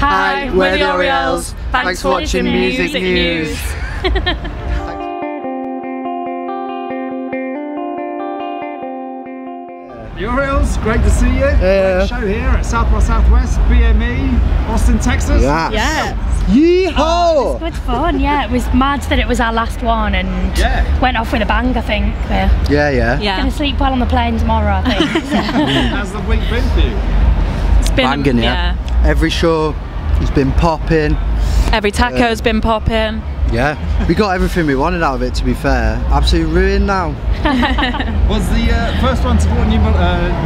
Hi, we're the Orielles. Thanks for watching Music News. Orielles, great to see you. Yeah. Great show here at South by Southwest, BME, Austin, Texas. Yes. Yeah. Yeehaw! Oh, it was good fun, yeah. It was mad that it was our last one and went off with a bang, I think. Yeah. Gonna sleep well on the plane tomorrow, I think. How's the week been for you? It's been banging, yeah. Every show has been popping. Every taco's been popping. Yeah, we got everything we wanted out of it, to be fair. Absolutely ruined now. Was the first one to go on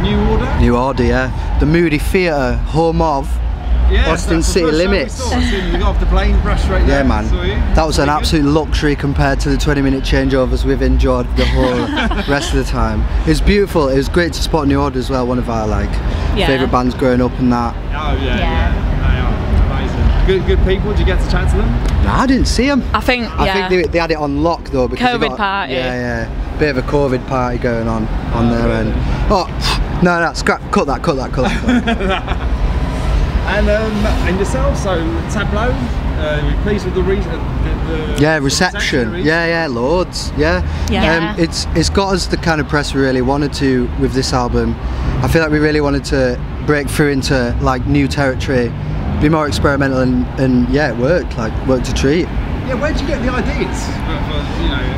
New Order? New Order, yeah. The Moody Theater, home of Austin City Limits. We got off the plane, brushed right there. Yeah, man. That was an absolute luxury compared to the 20-minute changeovers we've enjoyed the whole rest of the time. It was beautiful. It was great to spot New Order as well, one of our favourite bands growing up and that. Oh, yeah. Good people. Did you get to chat to them? No, I didn't see them. I think I think they had it on lock though because COVID party. Yeah, bit of a COVID party going on their end. Oh no, scrap! Cut that. And yourself? So Tableau. Are you pleased with the reception? Yeah, loads. It's got us the kind of press we really wanted to with this album. I feel like we really wanted to break through into like new territory. Be more experimental and yeah, it worked. Like worked a treat. Yeah, where'd you get the ideas?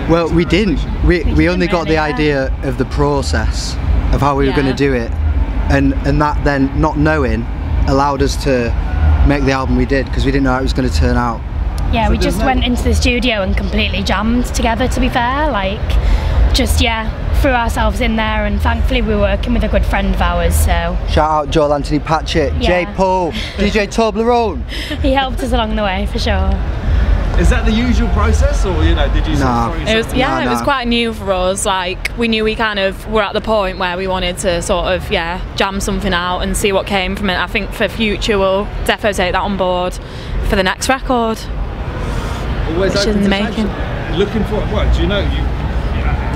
Well, we didn't. We only got the idea of the process of how we were going to do it, and that then not knowing allowed us to make the album we did because we didn't know how it was going to turn out. Yeah, so we just went into the studio and completely jammed together. To be fair, threw ourselves in there, and thankfully we were working with a good friend of ours. So shout out Joel Anthony Patchett, J. Paul, DJ Toblerone. He helped us along the way for sure. Is that the usual process, or did you? No. It was quite new for us. Like we knew we kind of were at the point where we wanted to sort of jam something out and see what came from it. I think for future we'll definitely take that on board for the next record. Always which open is in the making. Looking for what? Do you know you?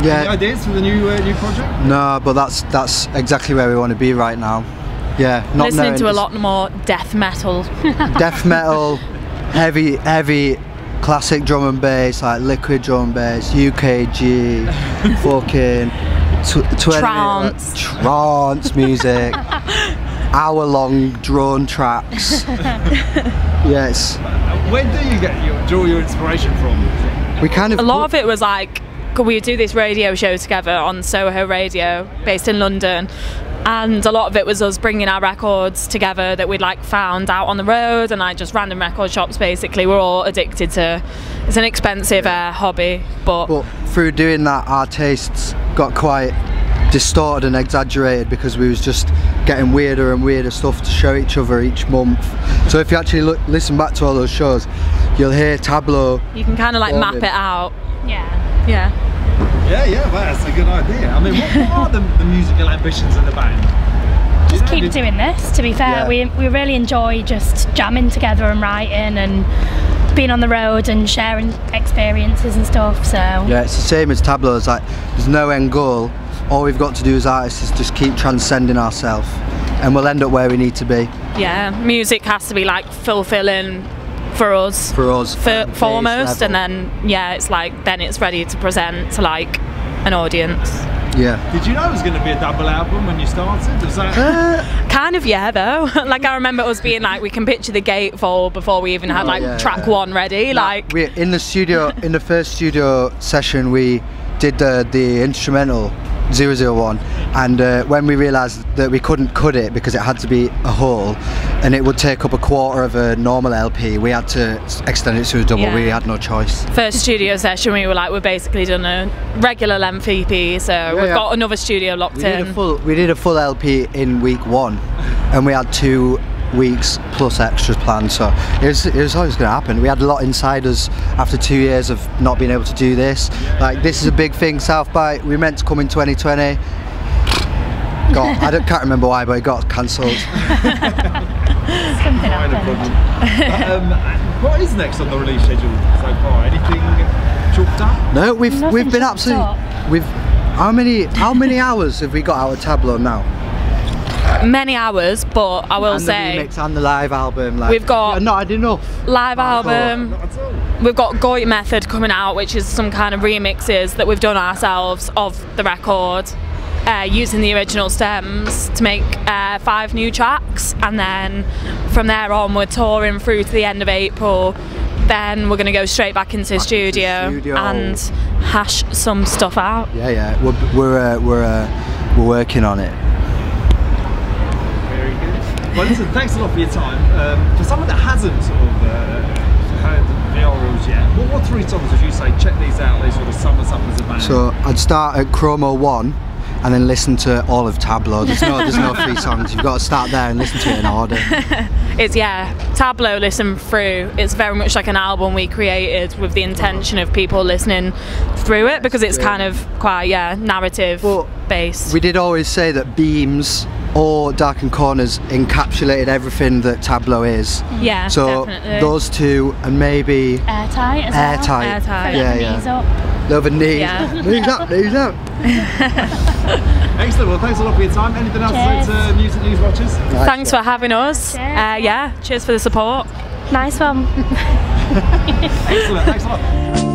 Yeah. Any ideas for the new project? No, but that's exactly where we want to be right now. Yeah, not listening to a lot more death metal. Death metal, heavy classic drum and bass, like liquid drum and bass, UKG, fucking trance music, hour-long drone tracks. Yes. Where do you get draw your inspiration from? We kind of a lot of it was like. We would do this radio show together on Soho Radio based in London, and a lot of it was us bringing our records together that we'd found out on the road and just random record shops. Basically we're all addicted to it's an expensive hobby, but through doing that our tastes got quite distorted and exaggerated because we was just getting weirder and weirder stuff to show each other each month. So if you actually listen back to all those shows, you'll hear Tableau. You can kind of map it out. Yeah, well, that's a good idea. I mean, what are the musical ambitions of the band? Just keep doing this, to be fair. We really enjoy just jamming together and writing and being on the road and sharing experiences and stuff, so... Yeah, it's the same as Tableau, it's like, there's no end goal. All we've got to do as artists is just keep transcending ourselves and we'll end up where we need to be. Yeah, music has to be, fulfilling for us. For us. Foremost, and then, it's then it's ready to present to, an audience. Yeah. Did you know it was going to be a double album when you started? Was that kind of, yeah, though. I remember us being we can picture the gatefold before we even had, track one ready, We're in the studio, in the first studio session, we did the instrumental, 001, and when we realised that we couldn't cut it because it had to be a whole and it would take up a quarter of a normal LP, we had to extend it to a double. We had no choice. First studio session we were we're basically done a regular length EP, so we've got another studio locked in. We did a full LP in week one and we had 2 weeks plus extras planned, so it was always going to happen. We had a lot inside us after 2 years of not being able to do this. This is a big thing, South by. We meant to come in 2020. God, I can't remember why, but it got cancelled. Something happened. What is next on the release schedule so far? Anything chalked up? No, we've been absolutely. How many hours have we got out of Tableau now? many hours, but I will say the remix and the live album, like, we've got not had enough live album. We've got Go Your Method coming out, which is some kind of remixes that we've done ourselves of the record, using the original stems to make 5 new tracks, and then from there on we're touring through to the end of April. Then we're going to go straight back into the studio and hash some stuff out. Yeah, yeah, we're working on it. Very good. Well, listen, thanks a lot for your time. For someone that hasn't sort of heard the Orielles yet, what 3 songs would you say, check these out, they sort of sum us up as a band? So I'd start at Chromo 1 and then listen to all of Tableau. There's no 3 songs, you've got to start there and listen to it in order. It's, yeah, Tableau, listen through. It's very much like an album we created with the intention of people listening through it, because it's kind of quite, yeah, narrative based. We did always say that Beams or Darkened Corners encapsulated everything that Tableau is. Yeah, so definitely. Those 2, and maybe Airtight as well. Airtight. Yeah, yeah. Knees up. Love and knees. Yeah. Knees up, knees up. Excellent. Well, thanks a lot for your time. Anything else to news and news watchers? Nice. Thanks for having us. Cheers. Yeah, cheers for the support. Nice one. Excellent. Thanks a lot.